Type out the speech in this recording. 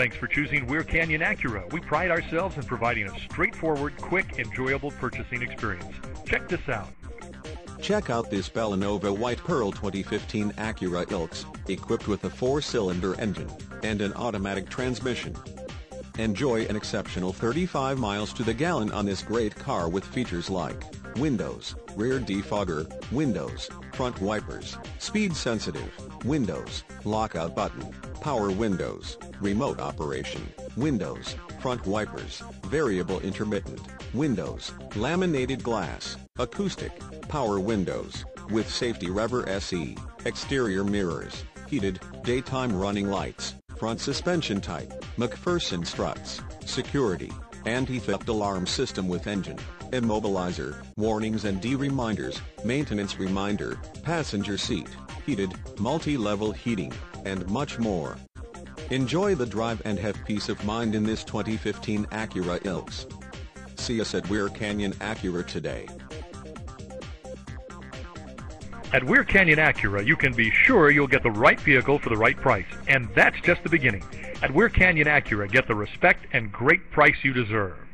Thanks for choosing Weir Canyon Acura. We pride ourselves in providing a straightforward, quick, enjoyable purchasing experience. Check this out. Check out this Bellanova White Pearl 2015 Acura ILX, equipped with a 4-cylinder engine and an automatic transmission. Enjoy an exceptional 35 miles to the gallon on this great car with features like windows, rear defogger, windows, front wipers, speed-sensitive, windows, lockout button, power windows, remote operation, windows, front wipers, variable intermittent, windows, laminated glass, acoustic, power windows, with safety rever SE, exterior mirrors, heated, daytime running lights, front suspension type, McPherson struts, security, anti-theft alarm system with engine, immobilizer, warnings and D reminders, maintenance reminder, passenger seat, heated, multi-level heating, and much more. Enjoy the drive and have peace of mind in this 2015 Acura ILX. See us at Weir Canyon Acura today. At Weir Canyon Acura, you can be sure you'll get the right vehicle for the right price. And that's just the beginning. At Weir Canyon Acura, get the respect and great price you deserve.